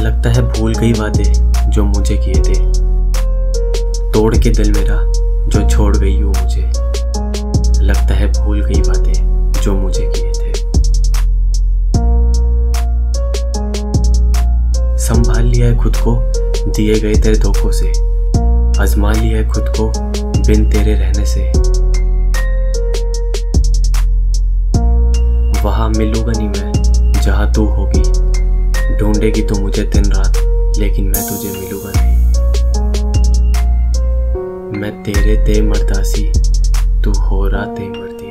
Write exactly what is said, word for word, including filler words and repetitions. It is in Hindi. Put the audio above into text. लगता है भूल गई बातें जो मुझे किए थे, तोड़ के दिल मेरा जो छोड़ गई हो मुझे। लगता है भूल गई बातें जो मुझे किए थे। संभाल लिया है खुद को दिए गए तेरे धोखों से, आजमा लिया है खुद को बिन तेरे रहने से। वहां मिलूंगा नहीं मैं जहां तू होगी, ढूंढेगी तो मुझे दिन रात, लेकिन मैं तुझे मिलूंगा नहीं। मैं तेरे ते मरदासी, तू हो रहा ते मरदी।